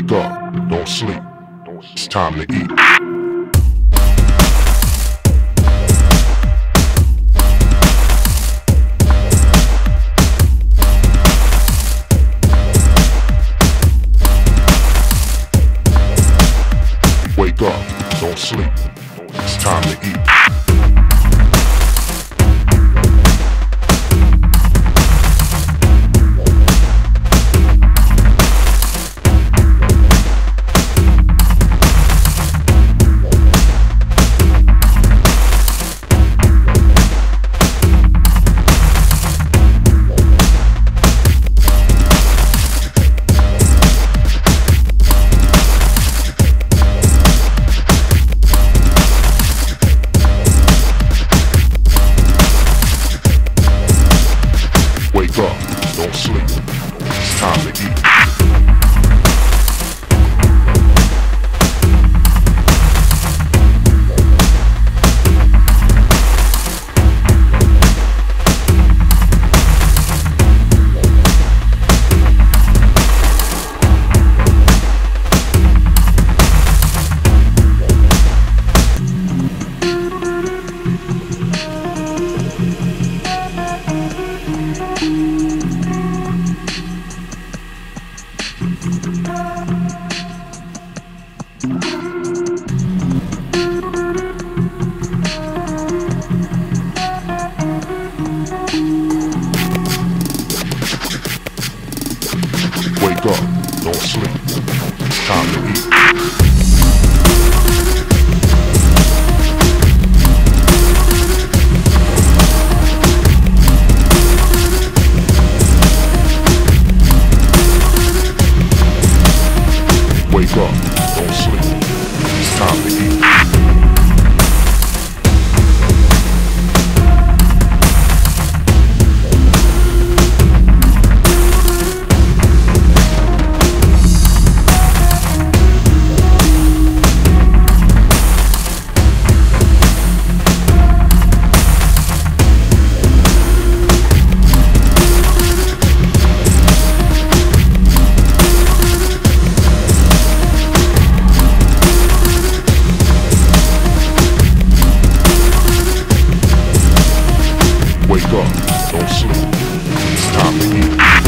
Wake up, don't sleep, it's time to eat. Wake up, don't sleep, it's time to eat. Wake up, don't sleep, it's time to eat. Wake up, don't sleep, it's time to eat. Wake up, don't sleep, it's time to eat. Wake up, don't sleep, it's time to eat.